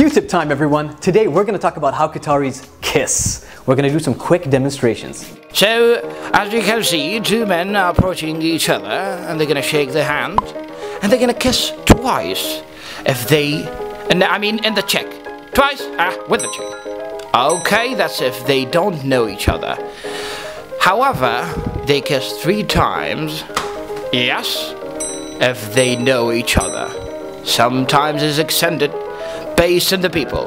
Q-tip time, everyone. Today we're going to talk about how Qataris kiss. We're going to do some quick demonstrations. So, as you can see, two men are approaching each other and they're going to shake their hand and they're going to kiss twice. In the cheek. Twice, with the cheek. Okay, that's if they don't know each other. However, they kiss 3 times, yes, if they know each other. Sometimes it's extended, based on the people.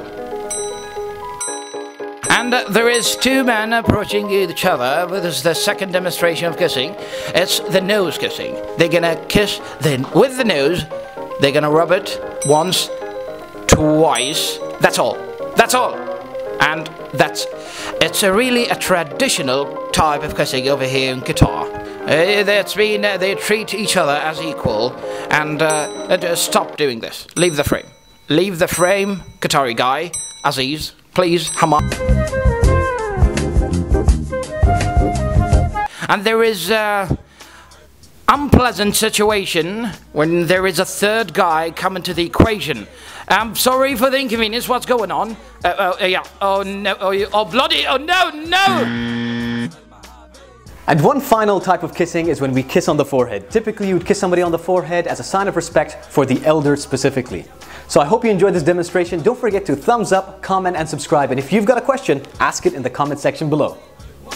And there is two men approaching each other. This is the second demonstration of kissing. It's the nose kissing. They're gonna kiss with the nose. They're gonna rub it once, twice. That's all. That's all. And it's really a traditional type of kissing over here in Qatar. They treat each other as equal and stop doing this. Leave the frame. Leave the frame, Qatari guy, Aziz, please, Hamas. And there is an unpleasant situation when there is a third guy coming to the equation. I'm sorry for the inconvenience, what's going on? Oh no. And one final type of kissing is when we kiss on the forehead. Typically, you would kiss somebody on the forehead as a sign of respect for the elder specifically. So I hope you enjoyed this demonstration. Don't forget to thumbs up, comment, and subscribe. And if you've got a question, ask it in the comment section below.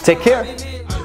Take care.